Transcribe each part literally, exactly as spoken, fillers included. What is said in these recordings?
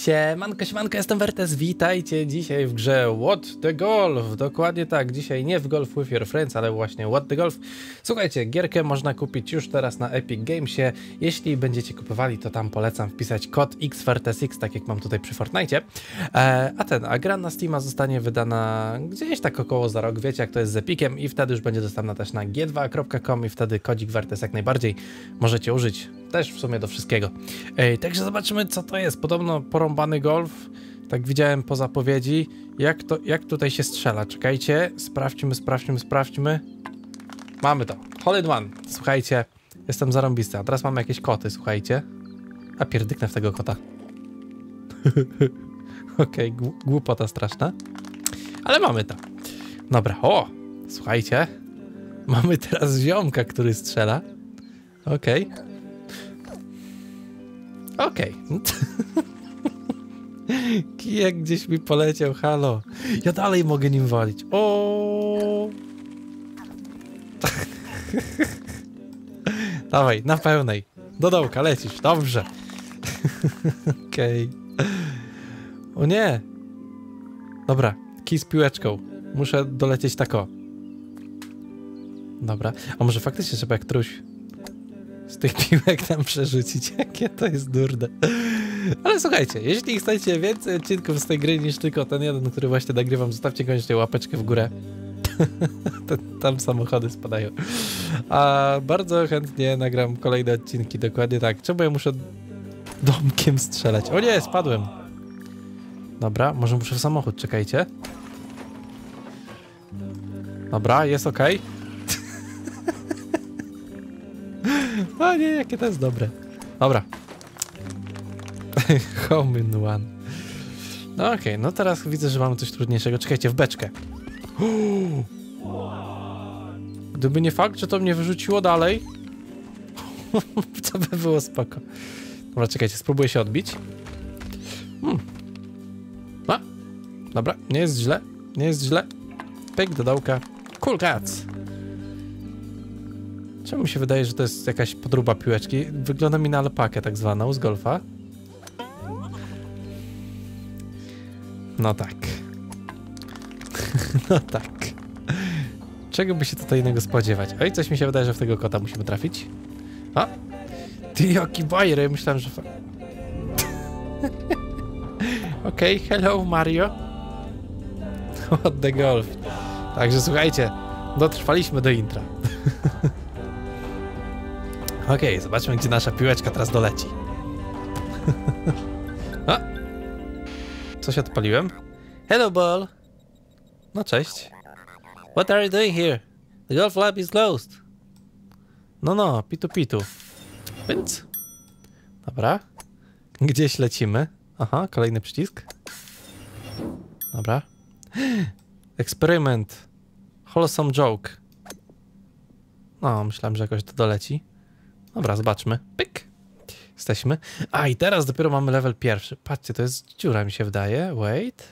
Siemanko, siemanko, jestem Wertez, witajcie dzisiaj w grze What the Golf, dokładnie tak, dzisiaj nie w Golf with your friends, ale właśnie What the Golf. Słuchajcie, gierkę można kupić już teraz na Epic Gamesie, jeśli będziecie kupowali, to tam polecam wpisać kod X Vertez X, tak jak mam tutaj przy Fortnite. E, a ten, a gra na Steama zostanie wydana gdzieś tak około za rok, wiecie jak to jest z Epiciem i wtedy już będzie dostępna też na g dwa kropka com i wtedy kodzik Vertez jak najbardziej możecie użyć, też w sumie do wszystkiego. E, także zobaczymy co to jest, podobno porą Bany golf, tak widziałem po zapowiedzi. Jak to, jak tutaj się strzela? Czekajcie, sprawdźmy, sprawdźmy, sprawdźmy. Mamy to. Hole in one. Słuchajcie, jestem zarąbisty. A teraz mamy jakieś koty, słuchajcie. A pierdyknę w tego kota. Okej, okay, głupota straszna. Ale mamy to. Dobra, o! Słuchajcie. Mamy teraz ziomka, który strzela. Okej. Okay. Okej. Okay. Kijek gdzieś mi poleciał, halo. Ja dalej mogę nim walić. O. Dawaj, na pełnej. Do dołka lecisz, dobrze. Okej. Okay. O nie. Dobra, kij z piłeczką. Muszę dolecieć tak o. Dobra, a może faktycznie trzeba jak truś z tych piłek tam przerzucić. Jakie to jest durde. Ale słuchajcie, jeśli chcecie więcej odcinków z tej gry niż tylko ten jeden, który właśnie nagrywam, zostawcie koniecznie łapeczkę w górę. Tam samochody spadają. A bardzo chętnie nagram kolejne odcinki, dokładnie tak. Czemu ja muszę domkiem strzelać? O nie, spadłem. Dobra, może muszę w samochód, czekajcie. Dobra, jest ok. O nie, jakie to jest dobre. Dobra. Home in one. No okej, okay, no teraz widzę, że mamy coś trudniejszego. Czekajcie, w beczkę. Uuu. Gdyby nie fakt, że to mnie wyrzuciło dalej, to by było spoko. Dobra, czekajcie, spróbuję się odbić. Hmm. No. Dobra, nie jest źle, nie jest źle. Pyk do dołka. Cool cats. Czemu mi się wydaje, że to jest jakaś podróba piłeczki? Wygląda mi na alpakę tak zwaną z golfa. No tak. No tak. Czego by się tutaj innego spodziewać? Oj, coś mi się wydaje, że w tego kota musimy trafić. A? Ty jaki bajery, myślałem, że... Okej, okay, hello Mario. What the golf. Także słuchajcie, dotrwaliśmy do intra. Okej, okay, zobaczmy gdzie nasza piłeczka teraz doleci. Coś odpaliłem. Hello, ball. No cześć. What are you doing here? The golf lab is closed. No, no, pitu, pitu. Więc? Dobra. Gdzieś lecimy. Aha, kolejny przycisk. Dobra. Eksperyment. Wholesome joke. No, myślałem, że jakoś to doleci. Dobra, zobaczmy. Pyk. Jesteśmy. A i teraz dopiero mamy level pierwszy. Patrzcie, to jest dziura mi się wydaje. Wait.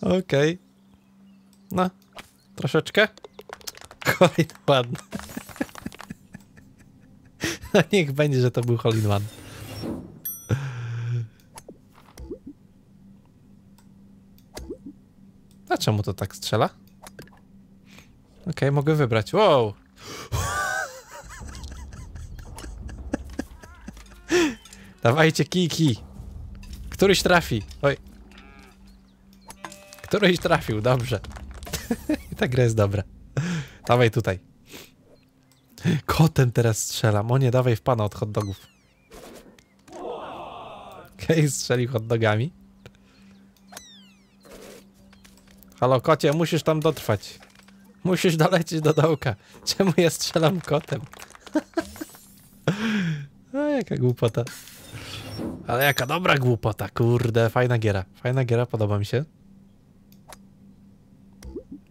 Okej. Okay. No. Troszeczkę. Hole in one. No niech będzie, że to był hole in one. A czemu to tak strzela? Okej, okay, mogę wybrać. Wow! Dawajcie kiki. Któryś trafi. Oj. Któryś trafił, dobrze. I ta gra jest dobra. Dawaj tutaj. Kotem teraz strzelam. O nie, dawaj w pana od hot dogów. Okej, okay, strzelił hot dogami. Halo kocie, musisz tam dotrwać. Musisz dolecieć do dołka. Czemu ja strzelam kotem? A jaka głupota. Ale jaka dobra głupota, kurde. Fajna giera. Fajna giera, podoba mi się.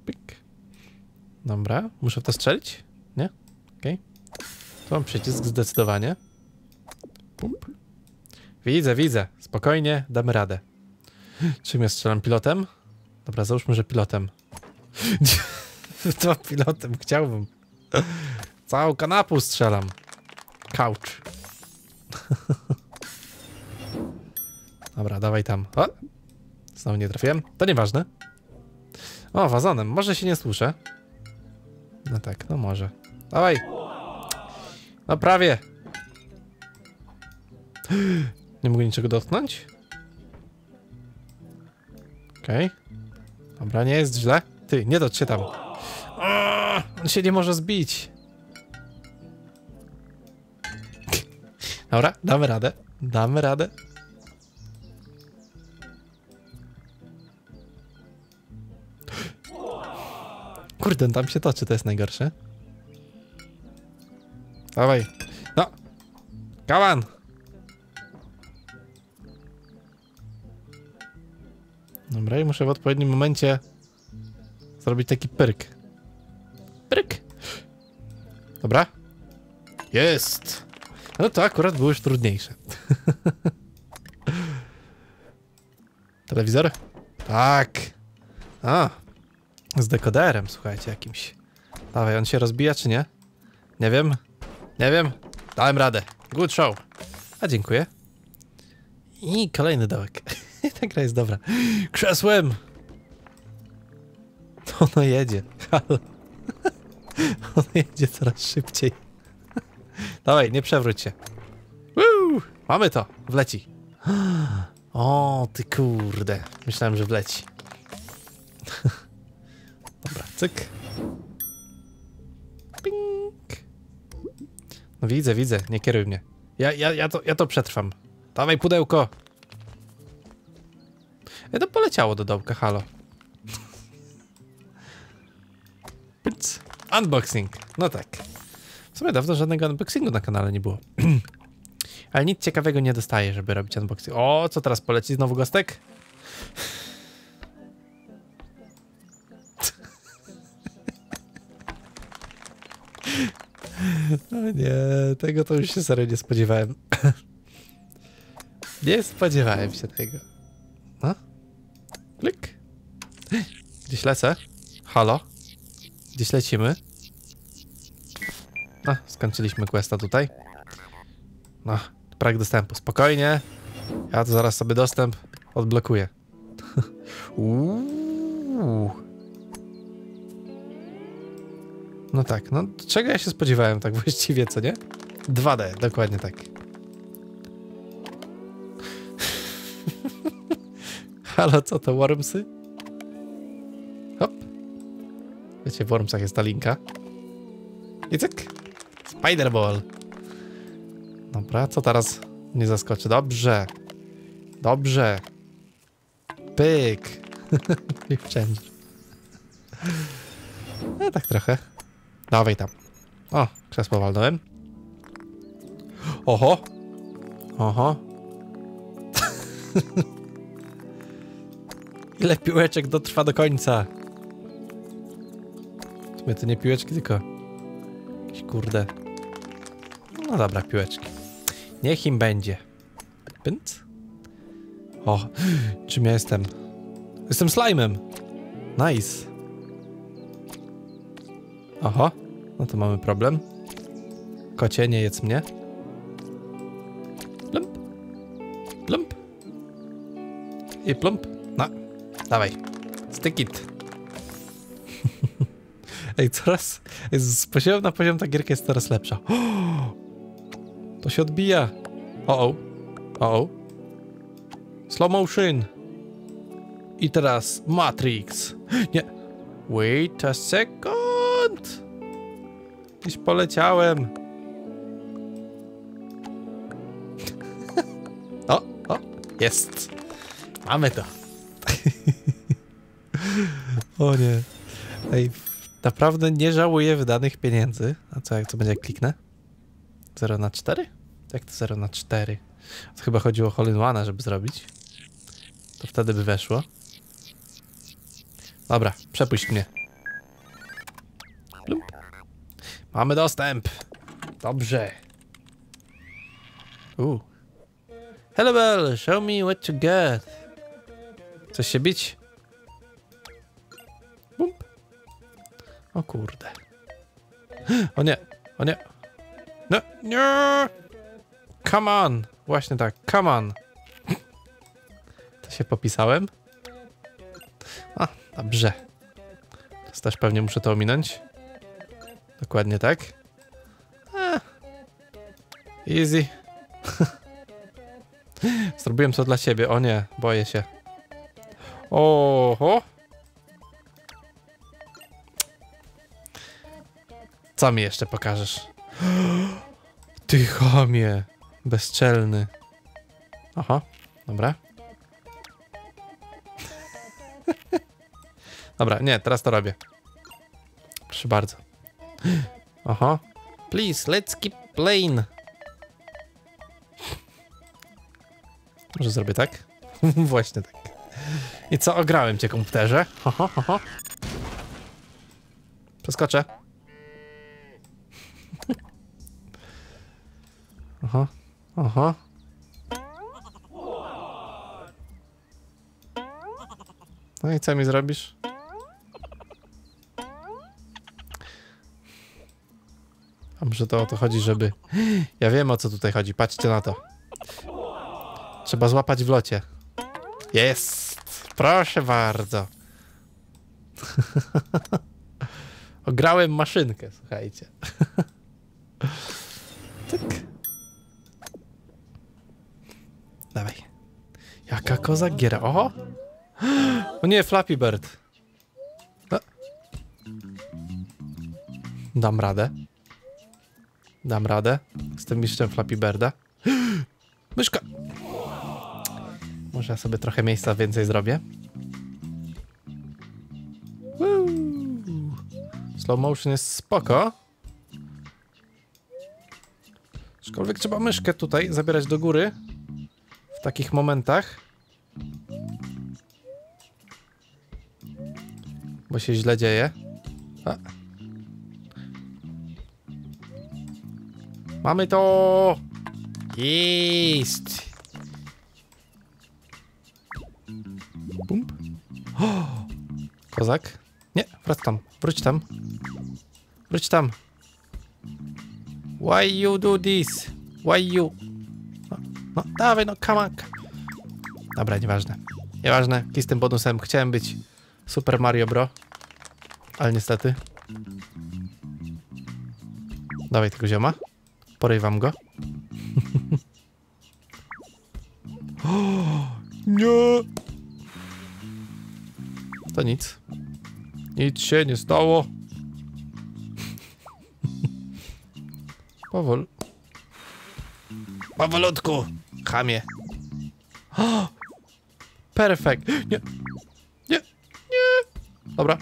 Pyk. Dobra, muszę w to strzelić? Nie? Okej. Okay. Tu mam przycisk zdecydowanie. Pump. Widzę, widzę. Spokojnie, damy radę. Czym ja strzelam? Pilotem? Dobra, załóżmy, że pilotem. To pilotem chciałbym. Całą kanapę strzelam. Couch. Dobra, dawaj tam. O! Znowu nie trafiłem. To nieważne. O, wazonem. Może się nie słyszę. No tak, no może. Dawaj. No prawie. Nie mogę niczego dotknąć. Okej. Okay. Dobra, nie jest źle. Ty, nie dotrz się tam. O, on się nie może zbić. Dobra, damy radę. Damy radę. Kurde, tam się toczy, to jest najgorsze. Dawaj. No. Come on. Dobra, i muszę w odpowiednim momencie zrobić taki pyrk. Pyrk. Dobra. Jest. No to akurat było już trudniejsze. Telewizor? Tak. A. Z dekoderem, słuchajcie, jakimś. Dawaj, on się rozbija, czy nie? Nie wiem. Nie wiem. Dałem radę. Good show. A dziękuję. I kolejny dołek. Ta gra jest dobra. Krzesłem! Ono jedzie. Halo. Ono jedzie coraz szybciej. Dawaj, nie przewróć się. Woo! Mamy to. Wleci. O, ty kurde. Myślałem, że wleci. Dobra, cyk. Pink. No widzę, widzę. Nie kieruj mnie. Ja, ja, ja, to, ja to przetrwam. Dawaj pudełko. E, to poleciało do dołka, halo. Unboxing. No tak. W sumie dawno żadnego unboxingu na kanale nie było. Ale nic ciekawego nie dostaję, żeby robić unboxing. O, co teraz poleci? Znowu gostek? No nie, tego to już się serio nie spodziewałem. Nie spodziewałem się tego. No. Klik. Gdzieś lecę. Halo. Gdzieś lecimy. No, skończyliśmy questa tutaj. No, brak dostępu. Spokojnie. Ja to zaraz sobie dostęp odblokuję. Uuu. No tak, no czego ja się spodziewałem tak właściwie, co nie? dwa D, dokładnie tak. Halo, co to, Wormsy? Hop. Wiecie, w Wormsach jest ta linka. I cyk. Spiderball. Dobra, co teraz mnie zaskoczy? Dobrze. Dobrze. Pyk. Nie wszędzie. No tak trochę. Dawaj tam. O, krzesło walnąłem. Oho. Oho. Ile piłeczek dotrwa do końca? W sumie to nie piłeczki, tylko jakieś kurde. No dobra, piłeczki. Niech im będzie. Pęc? O, czym ja jestem? Jestem slime'em. Nice. Oho, no to mamy problem. Kocie, nie jedz mnie. Plump. Plump. I plump. No, dawaj. Stick it. Ej, coraz... Z poziomu na poziom ta gierka jest coraz lepsza. O! To się odbija. O-o. O-o. Slow motion. I teraz Matrix. Nie. Wait a second. Gdzieś poleciałem. O, o, jest. Mamy to. O nie. Ej, naprawdę nie żałuję wydanych pieniędzy. A co, jak to będzie, jak kliknę? zero na cztery? Jak to zero na cztery? To chyba chodziło o hole in one, żeby zrobić. To wtedy by weszło. Dobra, przepuść mnie. Mamy dostęp. Dobrze. Uuu. Hello Bell, show me what you get. Chcesz się bić? Bum. O kurde. O nie. O nie. No, nie. Come on. Właśnie tak, come on. To się popisałem? A, dobrze. Teraz też pewnie muszę to ominąć. Dokładnie tak. A. Easy. Zrobiłem to dla siebie. O nie, boję się. Oho. Co mi jeszcze pokażesz? Ty chamie. Bezczelny. Aha, dobra. Dobra, nie, teraz to robię. Proszę bardzo. Aha. Please, let's keep playing. Może zrobię tak? Właśnie tak. I co, ograłem cię, komputerze? Ho, ho, ho, ho. Przeskoczę. Aha, aha. No i co mi zrobisz? A może to o to chodzi, żeby... Ja wiem, o co tutaj chodzi, patrzcie na to. Trzeba złapać w locie. Jest! Proszę bardzo. Ograłem maszynkę, słuchajcie. Tak. Dawaj. Jaka koza giera. Oho! O nie, Flappy Bird. A. Dam radę. Dam radę z tym mistrzem Flappy Birda. Myszka! Może ja sobie trochę miejsca więcej zrobię. Woo. Slow motion jest spoko. Aczkolwiek trzeba myszkę tutaj zabierać do góry. W takich momentach. Bo się źle dzieje. A. Mamy to! Jest! Bump. Oh, kozak. Nie, wrac tam. Wróć tam. Wróć tam. Why you do this? Why you? No, no dawaj, no come on. Dobra, nieważne. Nieważne, i z tym bonusem chciałem być Super Mario Bro. Ale niestety. Dawaj tego zioma. Porywam go. Oh, nie! To nic. Nic się nie stało. Powol. Powolutku, chamie. Oh, perfekt. Nie. Nie. Nie. Dobra.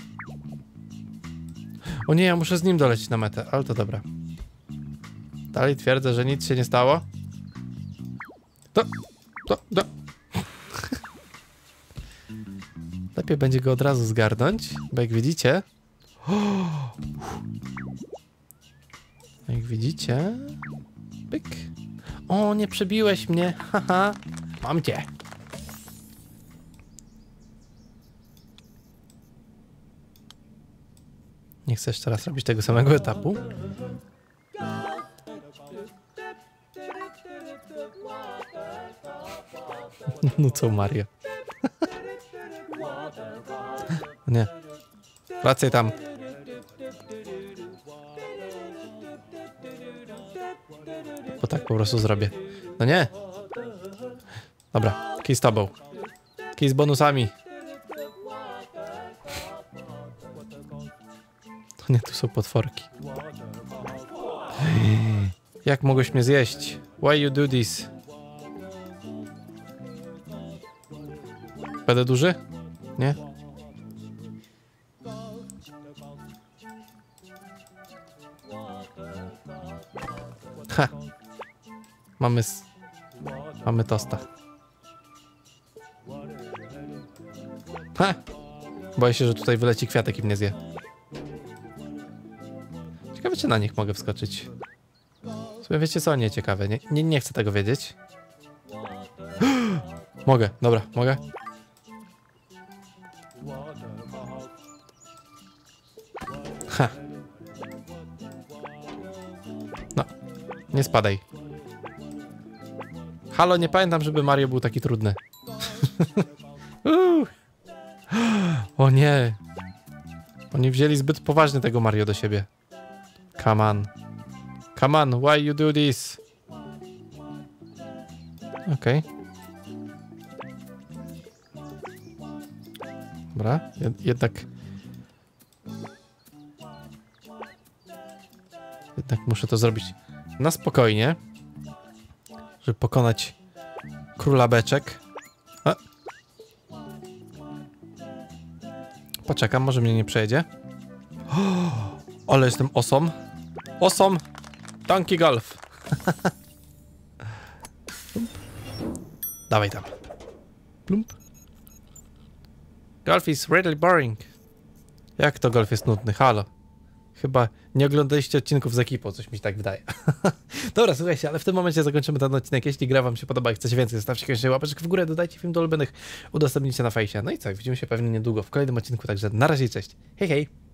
O nie, ja muszę z nim dolecieć na metę, ale to dobra. Dalej twierdzę, że nic się nie stało. To. To. To. Lepiej będzie go od razu zgarnąć, bo jak widzicie... Oh, jak widzicie... Pyk. O, nie przebiłeś mnie, haha. Mam cię. Nie chcesz teraz robić tego samego etapu? No co, Mario? Nie. Wracaj tam. Bo tak po prostu zrobię. No nie. Dobra. Kij z tobą. Kij z bonusami. To nie, tu są potworki. Jak mogłeś mnie zjeść? Why you do this? Będę duży? Nie? Ha! Mamy... Mamy tosta. Ha! Boję się, że tutaj wyleci kwiatek i mnie zje. Ciekawe, czy na nich mogę wskoczyć. W sumie wiecie co? Nie, ciekawe. Nie, nie, nie chcę tego wiedzieć. Mogę, dobra, mogę. Ha. Nie spadaj. Halo, nie pamiętam, żeby Mario był taki trudny. O nie. Oni wzięli zbyt poważnie tego Mario do siebie. Come on. Come on, why you do this? Okej. Okay. Dobra, jednak... Jednak muszę to zrobić na spokojnie, żeby pokonać króla beczek. A. Poczekam, może mnie nie przejedzie. O, ale jestem osom. Osom! Donkey Golf! Dawaj tam. Plump. Golf is really boring. Jak to golf jest nudny? Halo. Chyba nie oglądaliście odcinków z ekipą, coś mi się tak wydaje. Dobra, słuchajcie, ale w tym momencie zakończymy ten odcinek. Jeśli gra wam się podoba i chcecie więcej, zostawcie koniecznie łapeczek w górę, dodajcie film do ulubionych, udostępnijcie na fejsie. No i co, widzimy się pewnie niedługo w kolejnym odcinku, także na razie, cześć. Hej, hej!